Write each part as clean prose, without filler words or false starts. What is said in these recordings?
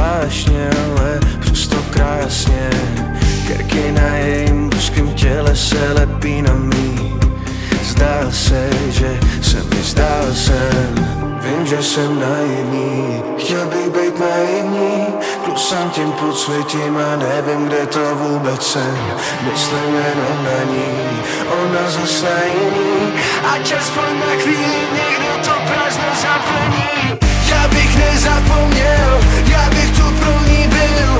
baśnie, przez to krasnie. Kierki na jej boskim ciele se lepi na mi. Zdal se, že se mi zdal sen. Vem, že sem naivní, chtěl bych být naivní. Klusám tím podsvětím a nevím, kde to vůbec jsem. Myslím jenom na ní, ona zase jiný. Ať aspoň na chvíli někdo to prázdno zaplní. Já bych nezapomněl, já bych tu pro ní byl.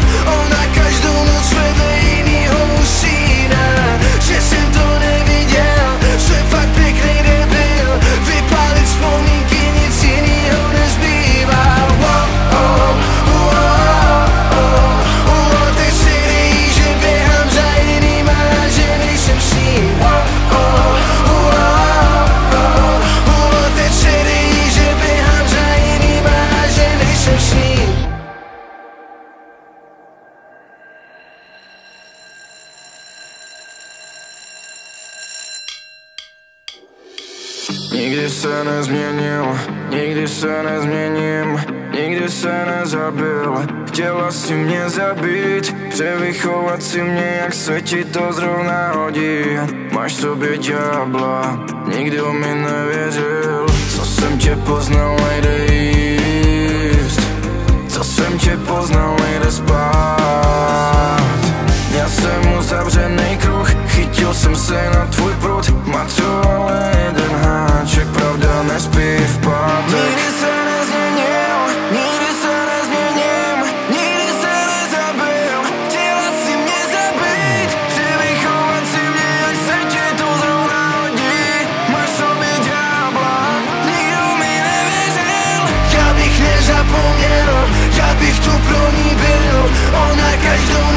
Ona každou noc vedle jinýho usíná. Že jsem to neviděl, jsem fakt pěkný debil. Vypálit vzpomínky, nic jinýho nezbývá. Wow, oh, wow, oh, oh. Teď si nejí, že běhám za jinýma, že nejsem s ním. Wow, oh, wow, oh, oh. Teď si nejí, že běhám za jinýma, že nejsem s ním. Nikdy se nezměnil, nikdy se nezměním, nikdy se nezabil. Chtěla si mě zabít, převychovat si mě, jak se ti to zrovna hodí. Máš v sobě ďábla, nikdo mi nevěřil. Co jsem tě poznal, nejde jíst, co jsem tě poznal, nejde spát. Já jsem uzavřený kruh, chytil jsem se na tvůj prut, macoval jeden háček, pravda nespí v pátek. Nikdy se nezměnil, nikdy se nezměním, nikdy se nezabil, chtěla si mě zabít, přivychovat si mě, jak se ti to zrovna hodí. Máš sobě ďábla, nikdo mi nevěřil. Já bych nezapomněl, já bych tu pro ní byl, ona každou